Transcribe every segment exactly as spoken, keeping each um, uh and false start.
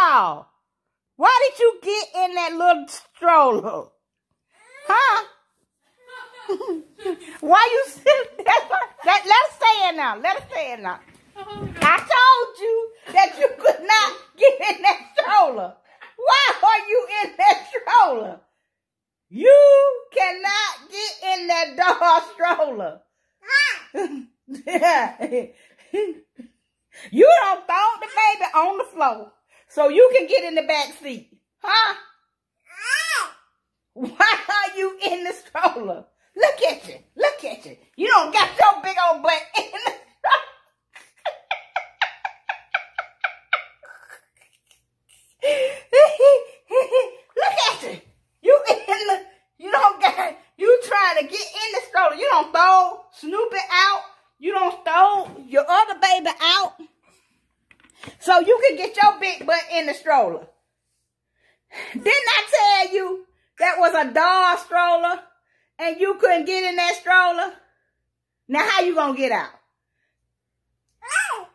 Paul, why did you get in that little stroller? Huh? Why you sitting there? Let, let's stay in now. Let's stay in now. I told you that you could not get in that stroller. Why are you in that stroller? You cannot get in that dog stroller. You don't throw the baby on the floor so you can get in the back seat. Huh? Why are you in the stroller? Look at you. Look at you. You don't got your big old butt in the stroller. Look at you. You in the, you don't got, you trying to get in the stroller. You don't throw Snoopy out. You don't throw your other baby out so you can get your big butt in the stroller. Didn't I tell you that was a dog stroller and you couldn't get in that stroller? Now how you gonna get out?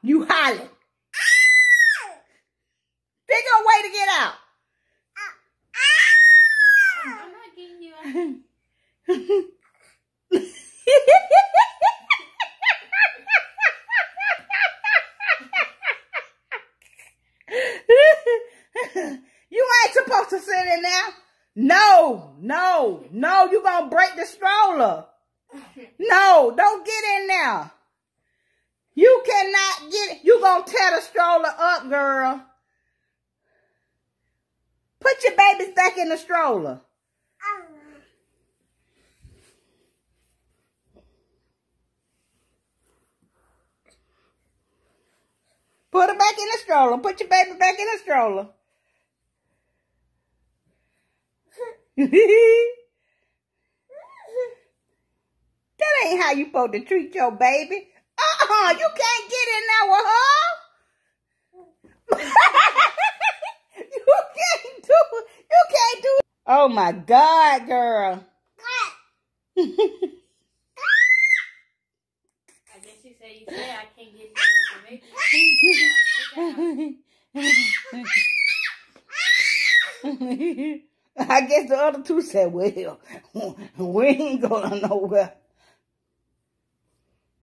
You hollering. Figure a way to get out. I'm not getting you out. You ain't supposed to sit in there. No, no, no, you gonna break the stroller. No, don't get in there. You cannot get it. You gonna tear the stroller up, girl. Put your babies back in the stroller. Put her back in the stroller. Put your baby back in the stroller. That ain't how you supposed to treat your baby. Uh-uh, you can't get in there with her. You can't do it. You can't do it. Oh my God, girl. I guess you said you said I can't get in with the baby. I guess the other two said, well, we ain't going nowhere.